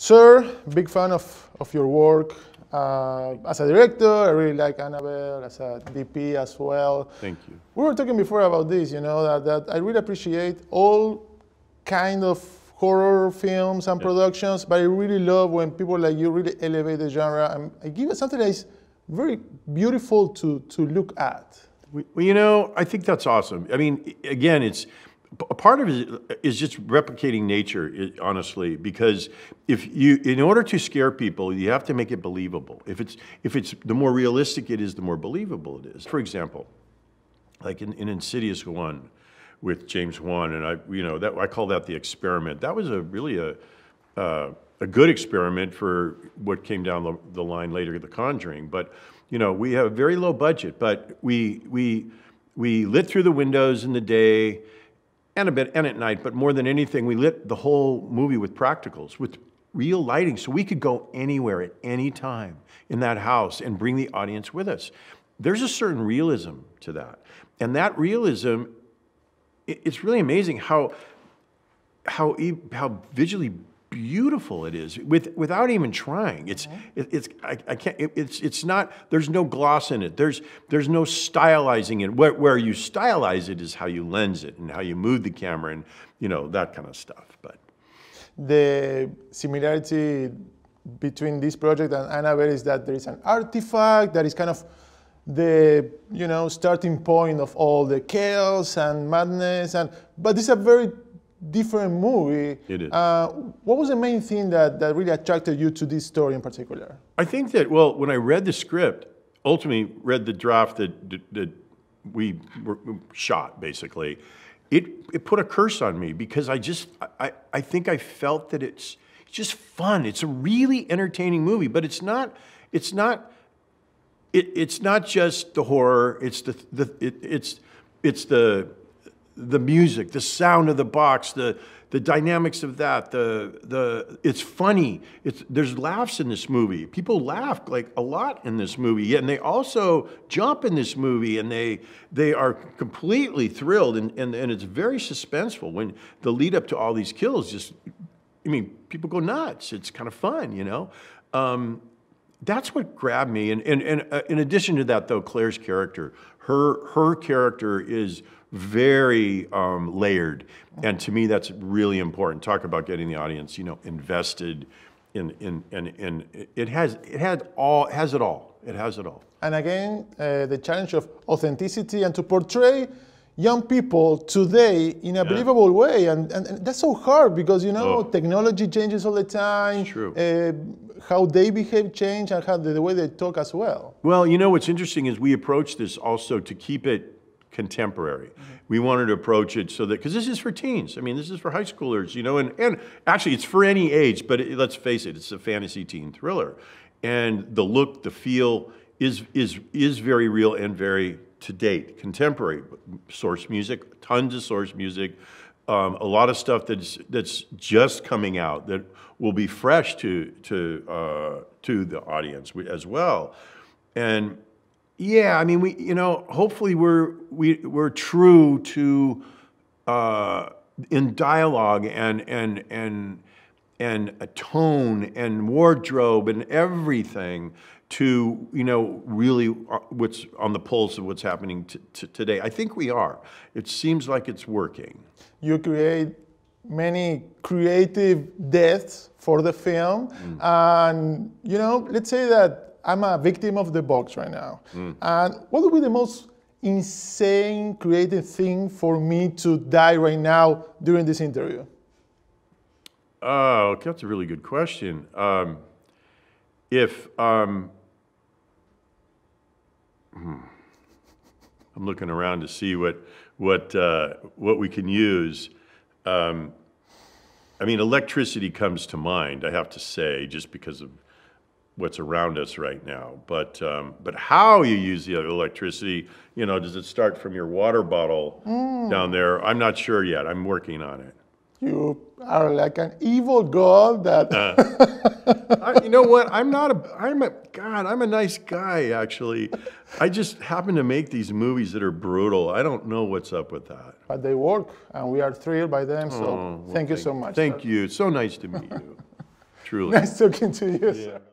Sir, big fan of your work. As a director, I really like Annabelle, as a DP as well. Thank you. We were talking before about this, you know, that I really appreciate all kind of horror films and productions, but I really love when people like you really elevate the genre and give it something that is very beautiful to look at. Well, you know, I think that's awesome. I mean, again, it's a part of it is just replicating nature, honestly, because if you, in order to scare people, you have to make it believable. If it's the more realistic it is, the more believable it is. For example, like in Insidious 1 with James Wan, and I call that the experiment. That was really a good experiment for what came down the line later, The Conjuring. But you know, we have a very low budget, but we lit through the windows in the day. And a bit, and at night, but more than anything, we lit the whole movie with practicals, with real lighting, so we could go anywhere at any time in that house and bring the audience with us. There's a certain realism to that, and that realism, it's really amazing how visually beautiful it is, without even trying. It's not, there's no gloss in it. There's no stylizing in it. Where you stylize it is how you lens it and how you move the camera and, you know, that kind of stuff. But the similarity between this project and Annabelle is that there is an artifact that is kind of the, you know, starting point of all the chaos and madness, but this is a very different movie. It is. What was the main thing that really attracted you to this story in particular? I think that, well, when I read the script, ultimately read the draft that we shot, basically, it put a curse on me because I think I felt that it's just fun. It's a really entertaining movie, but it's not just the horror. It's the music, the sound of the box, the dynamics of that, it's funny. There's laughs in this movie. People laugh like a lot in this movie, and they also jump in this movie, and they are completely thrilled, and it's very suspenseful when the lead up to all these kills just, I mean, people go nuts. It's kind of fun, you know? That's what grabbed me, and in addition to that, though, Claire's character, her character is very layered, and to me, that's really important. Talk about getting the audience, you know, invested in it has it all. And again, the challenge of authenticity and to portray young people today in a believable way, and that's so hard because, you know, technology changes all the time. It's true. How they behave change, and how the way they talk as well. Well, you know, what's interesting is we approach this also to keep it contemporary. We wanted to approach it so that, because this is for teens. I mean, this is for high schoolers, you know, and actually it's for any age, but let's face it, it's a fantasy teen thriller. And the look, the feel is very real and very, to date, contemporary. Source music, tons of source music, a lot of stuff that's just coming out that will be fresh to the audience as well. And yeah, I mean, we, you know, hopefully we're true to in dialogue and a tone and wardrobe and everything, to, you know, really what's on the pulse of what's happening today. I think we are. It seems like it's working. You create many creative deaths for the film. And, you know, let's say that I'm a victim of the box right now. And what would be the most insane creative thing for me to die right now during this interview? Oh, that's a really good question. I'm looking around to see what we can use. I mean, electricity comes to mind, I have to say, just because of what's around us right now. But how you use the electricity, you know, does it start from your water bottle down there? I'm not sure yet. I'm working on it. You are like an evil god that... you know what? I'm a nice guy, actually. I just happen to make these movies that are brutal. I don't know what's up with that. But they work, and we are thrilled by them, so well, thank you so much. Thank you. It's so nice to meet you. Truly. That's so continuous. Yeah.